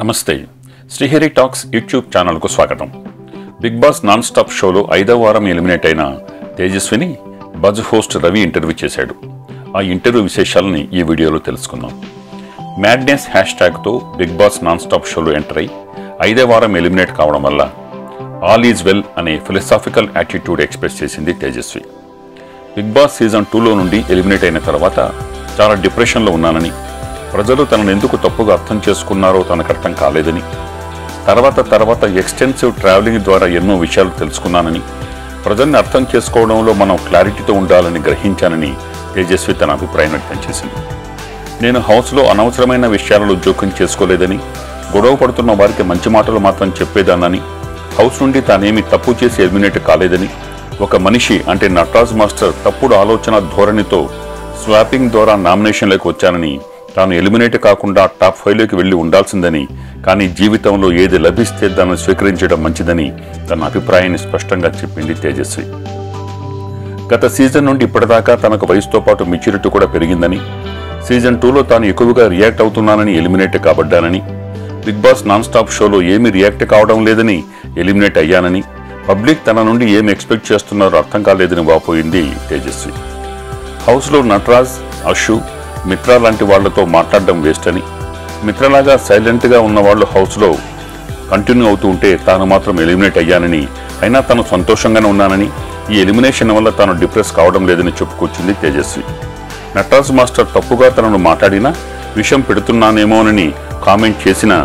నమస్తే, Srihari talks YouTube ఛానల్కు స్వాగతం. బిగ్ బాస్ నాన్ స్టాప్ షోలో 5వ వారం ఎలిమినేట్ అయిన Tejaswini buzz host Ravi interview చేశాడు. ఆ ఇంటర్వ్యూ విశేషాలని ఈ వీడియోలో తెలుసుకుందాం. మ్యాడ్నెస్ హ్యాష్ ట్యాగ్తో బిగ్ బాస్ నాన్ స్టాప్ షోలో ఎంటర్ అయి 5వ వారం ఎలిమినేట్ కావడం వల్ల ఆల్ ఈజ్ వెల్ అనే ఫిలసాఫికల్ యాటిట్యూడ్ ఎక్స్ప్రెస్ చేసింది తేజస్వి. బిగ్ బాస్ సీజన్ 2లో నుండి ఎలిమినేట్ అయిన తర్వాత చాలా డిప్రెషన్లో ఉన్నానని, ప్రజలు తనను ఎందుకు తప్పుగా అర్థం చేసుకున్నారో తనకు అర్థం కాలేదని, తర్వాత ఎక్స్టెన్సివ్ ట్రావెలింగ్ ద్వారా ఎన్నో విషయాలు తెలుసుకున్నానని, ప్రజల్ని అర్థం చేసుకోవడంలో మనం క్లారిటీతో ఉండాలని గ్రహించానని తేజస్వి తన అభిప్రాయం వ్యక్తం చేసింది. నేను హౌస్లో అనవసరమైన విషయాలలో జోక్యం చేసుకోలేదని, గొడవ పడుతున్న వారికి మంచి మాటలు మాత్రం చెప్పేదానని, హౌస్ నుండి తానేమి తప్పు చేసి ఎలిమినేట్ కాలేదని, ఒక మనిషి అంటే నటరాజ్ మాస్టర్ తప్పుడు ఆలోచన ధోరణితో స్వాపింగ్ ద్వారా నామినేషన్లోకి వచ్చానని, తాను ఎలిమినేట్ కాకుండా టాప్ 5లోకి వెళ్ళి ఉండాల్సిందని, కానీ జీవితంలో ఏది లభిస్తే దాన్ని స్వీకరించడం మంచిదని తన అభిప్రాయాన్ని స్పష్టంగా చెప్పింది తేజస్వి. గత సీజన్ నుండి ఇప్పటిదాకా తనకు వయసుతో పాటు మెచ్యూరిటీ కూడా పెరిగిందని, సీజన్ 2లో తాను ఎక్కువగా రియాక్ట్ అవుతున్నానని, ఎలిమినేట్ కాబడ్డానని, బిగ్ బాస్ నాన్ స్టాప్ షోలో ఏమీ రియాక్ట్ కావడం లేదని, ఎలిమినేట్ అయ్యానని, పబ్లిక్ తన నుండి ఏమి ఎక్స్పెక్ట్ చేస్తున్నారో అర్థం కాలేదని వాపోయింది తేజస్వి. హౌస్లో నటరాజ్, అషు, మిత్రా లాంటి వాళ్లతో మాట్లాడడం వేస్ట్ అని, మిత్రలాగా సైలెంట్గా ఉన్నవాళ్లు హౌస్లో కంటిన్యూ అవుతూ ఉంటే తాను మాత్రం ఎలిమినేట్ అయ్యానని, అయినా తను సంతోషంగానే ఉన్నానని, ఈ ఎలిమినేషన్ వల్ల తాను డిప్రెస్ కావడం లేదని చెప్పుకొచ్చింది తేజస్వి. నటరాజ్ మాస్టర్ తప్పుగా తనను మాట్లాడినా, విషం పెడుతున్నానేమోనని కామెంట్ చేసినా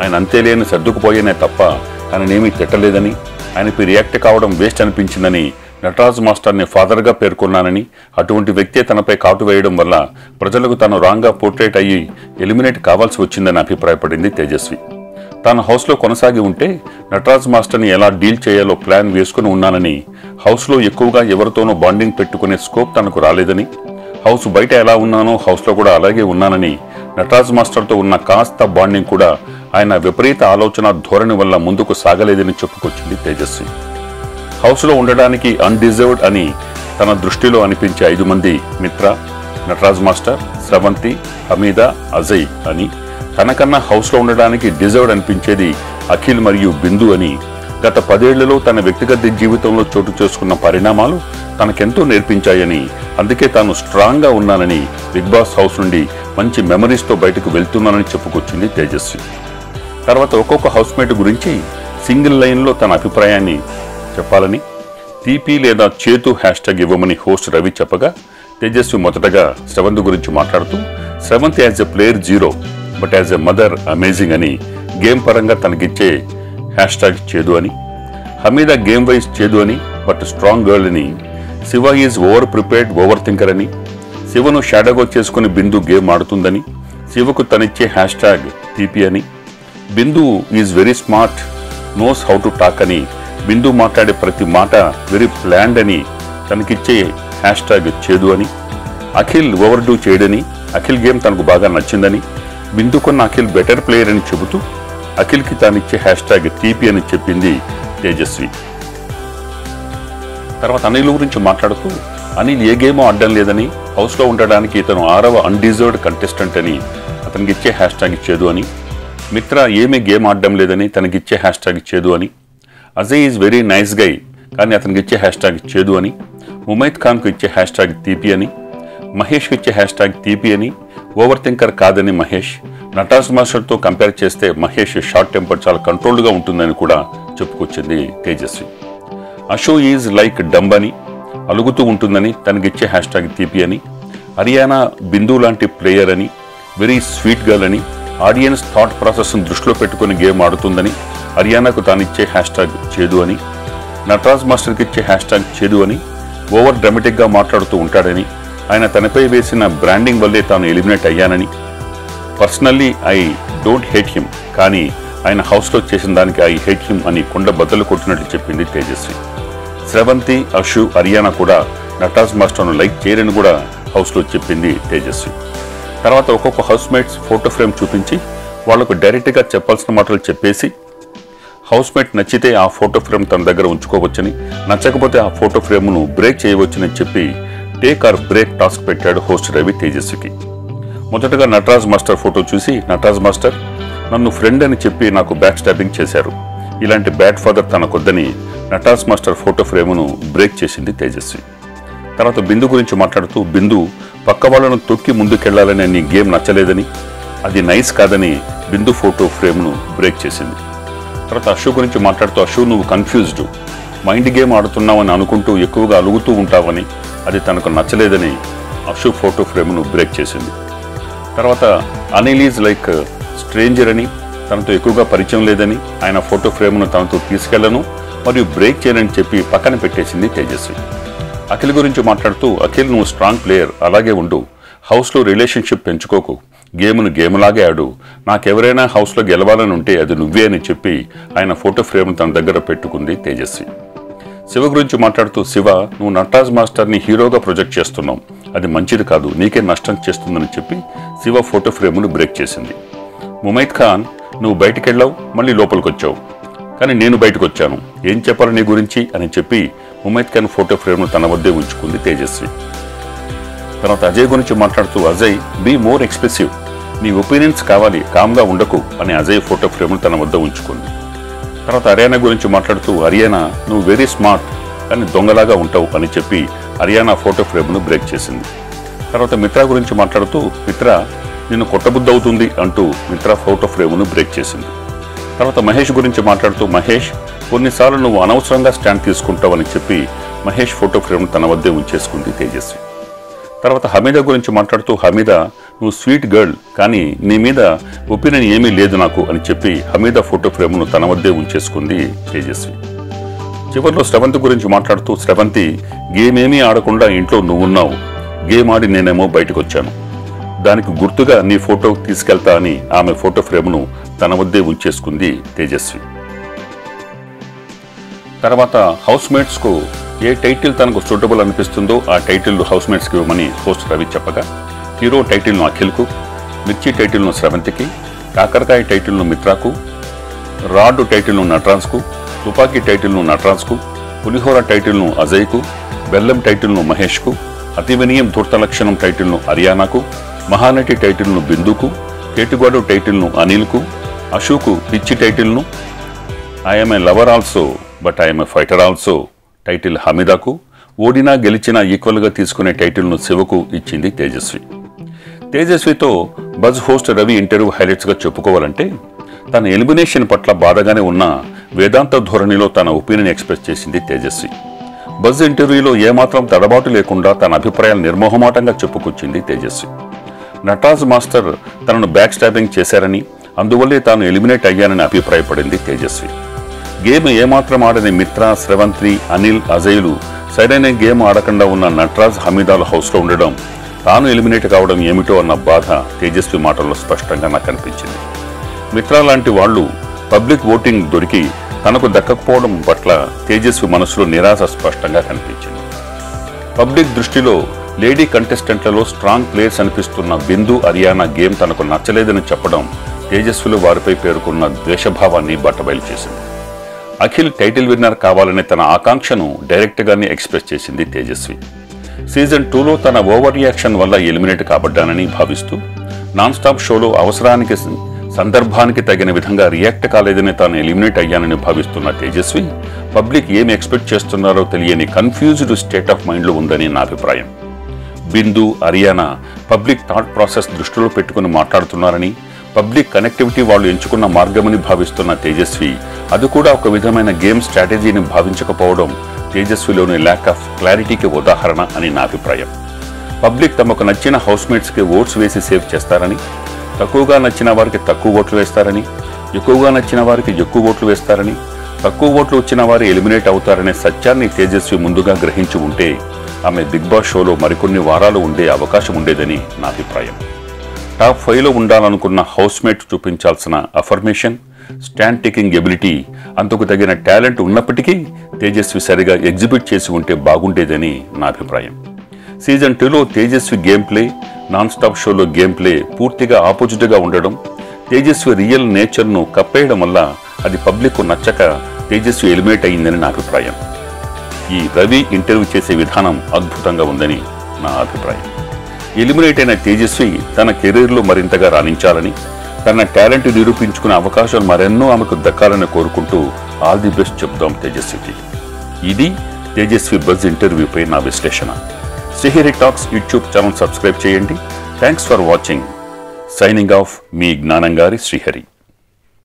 ఆయన అంతేలేని సర్దుకుపోయేనే తప్ప ఆయననేమీ తిట్టలేదని, ఆయనకు రియాక్ట్ కావడం వేస్ట్ అనిపించిందని, నటరాజ్ మాస్టర్ని ఫాదర్గా పేర్కొన్నానని, అటువంటి వ్యక్తే తనపై కాటు వేయడం వల్ల ప్రజలకు తాను రాంగ్గా పోర్ట్రేట్ అయ్యి ఎలిమినేట్ కావాల్సి వచ్చిందని అభిప్రాయపడింది తేజస్వి. తాను హౌస్లో కొనసాగి ఉంటే నటరాజ్ మాస్టర్ని ఎలా డీల్ చేయాలో ప్లాన్ వేసుకుని ఉన్నానని, హౌస్లో ఎక్కువగా ఎవరితోనూ బాండింగ్ పెట్టుకునే స్కోప్ తనకు రాలేదని, హౌస్ బయట ఎలా ఉన్నానో హౌస్లో కూడా అలాగే ఉన్నానని, నటరాజ్ మాస్టర్తో ఉన్న కాస్త బాండింగ్ కూడా ఆయన విపరీత ఆలోచన ధోరణి వల్ల ముందుకు సాగలేదని చెప్పుకొచ్చింది తేజస్వి. హౌస్లో ఉండడానికి అన్డిజర్వ్డ్ అని తన దృష్టిలో అనిపించే 5 మంది మిత్ర, నటరాజ్ మాస్టర్, స్రవంతి, హమీదా, అజయ్ అని, తనకన్నా హౌస్లో ఉండడానికి డిజర్వ్డ్ అనిపించేది అఖిల్ మరియు బిందు అని, గత 10 ఏళ్లలో తన వ్యక్తిగత జీవితంలో చోటు చేసుకున్న పరిణామాలు తనకెంతో నేర్పించాయని, అందుకే తాను స్ట్రాంగ్గా ఉన్నానని, బిగ్ బాస్ హౌస్ నుండి మంచి మెమరీస్తో బయటకు వెళ్తున్నానని చెప్పుకొచ్చింది తేజస్వి. తర్వాత ఒక్కొక్క హౌస్మేట్ గురించి సింగిల్ లైన్లో తన అభిప్రాయాన్ని చెప్పాలని తీపి లేదా చేతు హ్యాష్ట్యాగ్ ఇవ్వమని హోస్ట్ రవి చెప్పగా, తేజస్వి మొదటగా శ్రవంతి గురించి మాట్లాడుతూ, Sravanthi as a player 0 but as a mother amazing అని, గేమ్ పరంగా తనకిచ్చే హ్యాష్ట్యాగ్ చేదు అని, హమీదా గేమ్ వైజ్ చేదు అని బట్ స్ట్రాంగ్ గర్ల్ అని, Shiva is over prepared over thinker అని, శివను షాడోగా చేసుకుని బిందు గేమ్ ఆడుతుందని, శివకు తనిచ్చే హ్యాష్ట్యాగ్ తీపి అని, Bindu is very smart knows how to talk అని, బిందు మాట్లాడే ప్రతి మాట వెరీ ప్లాన్డ్ అని, తనకిచ్చే హ్యాష్ట్యాగ్ చేదు అని, అఖిల్ ఓవర్ డూ చేయడని, అఖిల్ గేమ్ తనకు బాగా నచ్చిందని, బిందు కన్నా అఖిల్ బెటర్ ప్లేయర్ అని చెబుతూ అఖిల్కి తానిచ్చే హ్యాష్ట్యాగ్ తీపి అని చెప్పింది తేజస్వి. తర్వాత అనిల్ గురించి మాట్లాడుతూ, అనిల్ ఏ గేమో ఆడడం లేదని, హౌస్లో ఉండడానికి ఇతను 6వ అన్డిజర్వ్డ్ కంటెస్టెంట్ అని, అతనికిచ్చే హ్యాష్ట్యాగ్ చేదు అని, మిత్ర ఏమీ గేమ్ ఆడడం లేదని, తనకిచ్చే హ్యాష్ట్యాగ్ చేదు అని, Ajay is very nice guy కానీ అతనికిచ్చే హ్యాష్ట్యాగ్ చేదు అని, ముమైత్ ఖాన్కు ఇచ్చే హ్యాష్ట్యాగ్ తీపి అని, మహేష్కి ఇచ్చే హ్యాష్ట్యాగ్ తీపి అని, ఓవర్ థింకర్ కాదని మహేష్, నటాజ్ మాస్టర్తో కంపేర్ చేస్తే మహేష్ షార్ట్ టెంపర్ చాలా కంట్రోల్డ్గా ఉంటుందని కూడా చెప్పుకొచ్చింది Tejaswi. Ashu is like dumb అని, అలుగుతూ ఉంటుందని, తనకిచ్చే హ్యాష్ట్యాగ్ తీపి అని, హరియానా బిందు లాంటి ప్లేయర్ అని, వెరీ స్వీట్ గర్ల్ అని, ఆడియన్స్ థాట్ ప్రాసెస్ను దృష్టిలో పెట్టుకుని గేమ్ ఆడుతుందని, హర్యానాకు తానిచ్చే హ్యాష్ట్యాగ్ చేదు అని, నటరాజ్ మాస్టర్కి ఇచ్చే హ్యాష్ట్యాగ్ చేదు అని, ఓవర్ డ్రామాటిక్గా మాట్లాడుతూ ఉంటాడని, ఆయన తనపై వేసిన బ్రాండింగ్ వల్లే తాను ఎలిమినేట్ అయ్యానని, personally I don't hate him కానీ ఆయన హౌస్లో చేసిన దానికి ఐ హేట్ హిమ్ అని కొండ బద్దలు కొట్టినట్లు చెప్పింది తేజస్వి. శ్రవంతి, అషు, హర్యానా కూడా నటరాజ్ మాస్టర్ను లైక్ చేయరని కూడా హౌస్లో చెప్పింది తేజస్వి. తర్వాత ఒక్కొక్క హౌస్మేట్స్ ఫోటో ఫ్రేమ్ చూపించి వాళ్లకు డైరెక్ట్గా చెప్పాల్సిన మాటలు చెప్పేసి, హౌస్మేట్ నచ్చితే ఆ ఫోటో ఫ్రేమ్ తన దగ్గర ఉంచుకోవచ్చని, నచ్చకపోతే ఆ ఫోటో ఫ్రేమ్ను బ్రేక్ చేయవచ్చని చెప్పి టేక్ ఆర్ బ్రేక్ టాస్క్ పెట్టాడు హోస్ట్ రవి తేజస్వికి. మొదటగా నటరాజ్ మాస్టర్ ఫోటో చూసి, నటరాజ్ మాస్టర్ నన్ను ఫ్రెండ్ అని చెప్పి నాకు బ్యాక్ స్టాబింగ్ చేశారు. ఇలాంటి బ్యాడ్ ఫాదర్ తనకొద్దని నటాస్ మాస్టర్ ఫోటో ఫ్రేమ్ను బ్రేక్ చేసింది తేజస్వి. తర్వాత బిందు గురించి మాట్లాడుతూ, బిందు పక్క వాళ్ళను తొక్కి ముందుకెళ్లాలని నీ గేమ్ నచ్చలేదని, అది నైస్ కాదని బిందు ఫోటో ఫ్రేమ్ను బ్రేక్ చేసింది. తర్వాత అశు గురించి మాట్లాడుతూ, అశు నువ్వు కన్ఫ్యూజ్డ్, మైండ్ గేమ్ ఆడుతున్నావని అనుకుంటూ ఎక్కువగా అలుగుతూ ఉంటావని, అది తనకు నచ్చలేదని అశు ఫోటో ఫ్రేమ్ను బ్రేక్ చేసింది. తర్వాత అనిల్ ఈజ్ లైక్ స్ట్రేంజర్ అని, తనతో ఎక్కువగా పరిచయం లేదని, ఆయన ఫోటో ఫ్రేమ్ను తనతో తీసుకెళ్లను మరియు బ్రేక్ చేయనని చెప్పి పక్కన పెట్టేసింది తేజస్వి. అఖిల్ గురించి మాట్లాడుతూ, అఖిల్ నువ్వు స్ట్రాంగ్ ప్లేయర్, అలాగే ఉండు, హౌస్లో రిలేషన్షిప్ పెంచుకోకు, గేమ్ను గేమ్లాగే ఆడు, నాకెవరైనా హౌస్లో గెలవాలని ఉంటే అది నువ్వే అని చెప్పి ఆయన ఫోటో ఫ్రేమ్ తన దగ్గర పెట్టుకుంది తేజస్వి. శివ గురించి మాట్లాడుతూ, శివ నువ్వు నటరాజ్ మాస్టర్ని హీరోగా ప్రొజెక్ట్ చేస్తున్నావు, అది మంచిది కాదు, నీకే నష్టం చేస్తుందని చెప్పి శివ ఫోటో ఫ్రేమ్ను బ్రేక్ చేసింది. ముమైత్ ఖాన్ నువ్వు బయటికి వెళ్ళావు, మళ్ళీ లోపలికి వచ్చావు, కానీ నేను బయటకు వచ్చాను, ఏం చెప్పాలి నీ గురించి అని చెప్పి ముమైత్ ఖాన్ ఫోటో ఫ్రేమ్ను తన వద్దే ఉంచుకుంది తేజస్వి. తర్వాత అజయ్ గురించి మాట్లాడుతూ, అజయ్ బీ మోర్ ఎక్స్ప్రెసివ్, నీ ఒపీనియన్స్ కావాలి, కామ్గా ఉండకు అని అజయ్ ఫోటో ఫ్రేమ్ను తన వద్ద ఉంచుకుంది. తర్వాత హర్యానా గురించి మాట్లాడుతూ, హర్యానా నువ్వు వెరీ స్మార్ట్ కానీ దొంగలాగా ఉంటావు అని చెప్పి హర్యానా ఫోటో ఫ్రేమ్ను బ్రేక్ చేసింది. తర్వాత మిత్ర గురించి మాట్లాడుతూ, మిత్ర నిన్ను కొట్టబుద్ధి అవుతుంది అంటూ మిత్ర ఫోటో ఫ్రేమ్ను బ్రేక్ చేసింది. తర్వాత మహేష్ గురించి మాట్లాడుతూ, మహేష్ కొన్నిసార్లు నువ్వు అనవసరంగా స్టాండ్ తీసుకుంటావని చెప్పి మహేష్ ఫోటో ఫ్రేమ్ తన వద్దే ఉంచేసుకుంది తేజస్వి. తర్వాత హమీద గురించి మాట్లాడుతూ, హమీద నువ్వు స్వీట్ గర్ల్ కానీ నీ మీద ఒపీనియన్ ఏమీ లేదు నాకు అని చెప్పి హమీద ఫోటో ఫ్రేమ్ను తన వద్దే ఉంచేసుకుంది తేజస్వి. చివరిలో శ్రవంతి గురించి మాట్లాడుతూ, శ్రవంతి గేమ్ ఏమీ ఆడకుండా ఇంట్లో నువ్వున్నావు, గేమ్ ఆడి నేనేమో బయటకు వచ్చాను, దానికి గుర్తుగా నీ ఫోటో తీసుకెళ్తా అని ఆమె ఫోటో ఫ్రేమ్ను తన వద్దే ఉంచేసుకుంది తేజస్వి. తర్వాత హౌస్మేట్స్కు ఏ టైటిల్ తనకు సూటబుల్ అనిపిస్తుందో ఆ టైటిల్ హౌస్మేట్స్కి ఇవ్వమని హోస్ట్ రవి చెప్పగా, హీరో టైటిల్ను అఖిల్కు, మిర్చి టైటిల్ను శ్రవంతికి, కాకరకాయ టైటిల్ను మిత్రాకు, రాడ్ టైటిల్ను నటరాజ్కు, తుపాకీ టైటిల్ను నటరాజ్కు, పులిహోర టైటిల్ను అజయ్కు, బెల్లం టైటిల్ను మహేష్కు, అతివినయం ధూర్తలక్షణం టైటిల్ను హర్యానాకు, మహానటి టైటిల్ను బిందుకు, కేటుగాడు టైటిల్ను అనిల్కు, అశోకు పిచ్చి టైటిల్ను I'm a lover also but I'm a fighter also title హమీదాకు, ఓడినా గెలిచినా ఈక్వల్గా తీసుకునే టైటిల్ను శివకు ఇచ్చింది తేజస్వి. తేజస్వితో బజ్ హోస్ట్ రవి ఇంటర్వ్యూ హైలైట్స్గా చెప్పుకోవాలంటే, తన ఎలిమినేషన్ పట్ల బాధగానే ఉన్న వేదాంత ధోరణిలో తన ఒపీనియన్ ఎక్స్ప్రెస్ చేసింది తేజస్వి. బజ్ ఇంటర్వ్యూలో ఏమాత్రం తడబాటు లేకుండా తన అభిప్రాయాలు నిర్మోహమాటంగా చెప్పుకొచ్చింది తేజస్వి. నటరాజ్ మాస్టర్ తనను బ్యాక్ స్టాబింగ్ చేశారని, అందువల్లే తాను ఎలిమినేట్ అయ్యానని అభిప్రాయపడింది తేజస్వి. గేమ్ ఏమాత్రం ఆడని మిత్ర, శ్రవంతి, అనిల్, అజయ్లు సరైన గేమ్ ఆడకుండా ఉన్న నటరాజ్ హమీదాలు హౌస్లో ఉండడం, తాను ఎలిమినేట్ కావడం ఏమిటో అన్న బాధ తేజస్వి మాటల్లో స్పష్టంగా నాకు అనిపించింది. మిత్ర లాంటి వాళ్ళు పబ్లిక్ ఓటింగ్ దొరికి తనకు దక్కకపోవడం పట్ల తేజస్వి మనసులో నిరాశ స్పష్టంగా కనిపించింది. పబ్లిక్ దృష్టిలో లేడీ కంటెస్టెంట్లలో స్ట్రాంగ్ ప్లేయర్స్ అనిపిస్తున్న బిందు, హర్యానా గేమ్ తనకు నచ్చలేదని చెప్పడం తేజస్విలో వారిపై పేర్కొన్న ద్వేషభావాన్ని బట్టబయలు చేసింది. అఖిల్ టైటిల్ విన్నర్ కావాలనే తన ఆకాంక్షను డైరెక్ట్గానే ఎక్స్ప్రెస్ చేసింది తేజస్వి. సీజన్ 2లో తన ఓవర్ రియాక్షన్ వల్ల ఎలిమినేట్ కాబడ్డానని భావిస్తూ, నాన్ స్టాప్ షోలో అవసరానికి సందర్భానికి తగిన విధంగా రియాక్ట్ కాలేదని తాను ఎలిమినేట్ అయ్యానని భావిస్తున్న తేజస్వి, పబ్లిక్ ఏమి ఎక్స్పెక్ట్ చేస్తున్నారో తెలియని కన్ఫ్యూజ్డ్ స్టేట్ ఆఫ్ మైండ్లో ఉందని నా అభిప్రాయం. Bindu, Haryana public thought process దృష్టిలో పెట్టుకుని మాట్లాడుతున్నారని, పబ్లిక్ కనెక్టివిటీ వాళ్ళు ఎంచుకున్న మార్గమని భావిస్తున్న తేజస్వి అది కూడా ఒక విధమైన గేమ్ స్ట్రాటజీని భావించకపోవడం తేజస్విలోని ల్యాక్ ఆఫ్ క్లారిటీకి ఉదాహరణ అని నా అభిప్రాయం. పబ్లిక్ తమకు నచ్చిన హౌస్మేట్స్కి ఓట్స్ వేసి సేవ్ చేస్తారని, తక్కువగా నచ్చిన వారికి తక్కువ ఓట్లు వేస్తారని, ఎక్కువగా నచ్చిన వారికి ఎక్కువ ఓట్లు వేస్తారని, తక్కువ ఓట్లు వచ్చిన వారు ఎలిమినేట్ అవుతారనే సత్యాన్ని తేజస్వి ముందుగా గ్రహించి ఉంటే ఆమె బిగ్ బాస్ షోలో మరికొన్ని వారాలు ఉండే అవకాశం ఉండేదని నా అభిప్రాయం. టాప్ 5లో ఉండాలనుకున్న హౌస్మేట్ చూపించాల్సిన అఫర్మేషన్, స్టాండ్ టేకింగ్ ఎబిలిటీ, అందుకు తగిన టాలెంట్ ఉన్నప్పటికీ తేజస్వి సరిగా ఎగ్జిబిట్ చేసి ఉంటే బాగుండేదని నా అభిప్రాయం. సీజన్ 2లో Tejaswi game play, non stop షోలో గేమ్ ప్లే పూర్తిగా ఆపోజిట్గా ఉండడం, తేజస్వి రియల్ నేచర్ను కప్పేయడం వల్ల అది పబ్లిక్కు నచ్చక తేజస్వి ఎలిమినేట్ అయిందని నా అభిప్రాయం. ఈ రవి ఇంటర్వ్యూ చేసే విధానం అద్భుతంగా ఉందని నా అభిప్రాయం. ఎలిమినేట్ అయిన తేజస్వి తన కెరీర్లో మరింతగా రాణించాలని, తన టాలెంట్ నిరూపించుకునే అవకాశాలు మరెన్నో ఆమెకు దక్కాలని కోరుకుంటూ ఆల్ ది బెస్ట్ చెప్తాం తేజస్వికి. ఇది తేజస్వి బజ్ ఇంటర్వ్యూపై నా విశ్లేషణ. Sri Hari talks YouTube channel subscribe చేయండి. Thanks for watching. Signing off మీ జ్ఞానంగారి శ్రీహరి.